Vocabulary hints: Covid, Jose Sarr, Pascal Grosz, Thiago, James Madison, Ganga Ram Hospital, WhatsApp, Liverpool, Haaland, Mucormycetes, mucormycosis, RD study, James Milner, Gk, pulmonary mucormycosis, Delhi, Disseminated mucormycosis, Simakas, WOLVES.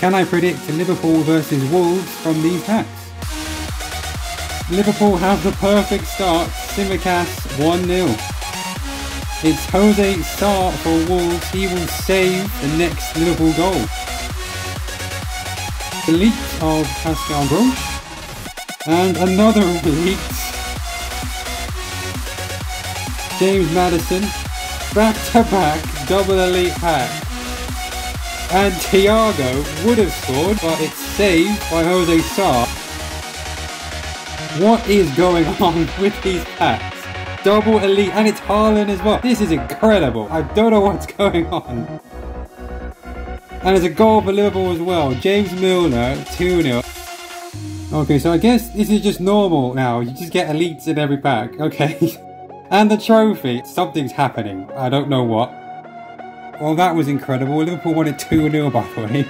Can I predict Liverpool versus Wolves from these packs? Liverpool have the perfect start, Simakas 1-0. It's Jose Sarr for Wolves, he will save the next Liverpool goal. The leaks of Pascal Grosz, and another leak. James Madison, back-to-back double elite pack. And Thiago would have scored, but it's saved by Jose Sarr. What is going on with these packs? Double elite, and it's Haaland as well. This is incredible. I don't know what's going on. And there's a goal for Liverpool as well. James Milner, 2-0. Okay, so I guess this is just normal now. You just get elites in every pack. Okay. And the trophy. Something's happening. I don't know what. Well, that was incredible. Liverpool won it 2-0, by the way.